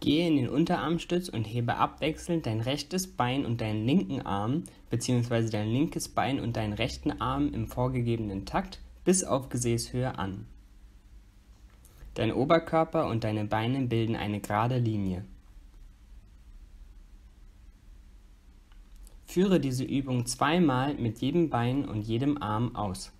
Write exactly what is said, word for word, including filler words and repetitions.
Gehe in den Unterarmstütz und hebe abwechselnd dein rechtes Bein und deinen linken Arm bzw. dein linkes Bein und deinen rechten Arm im vorgegebenen Takt bis auf Gesäßhöhe an. Dein Oberkörper und deine Beine bilden eine gerade Linie. Führe diese Übung zweimal mit jedem Bein und jedem Arm aus.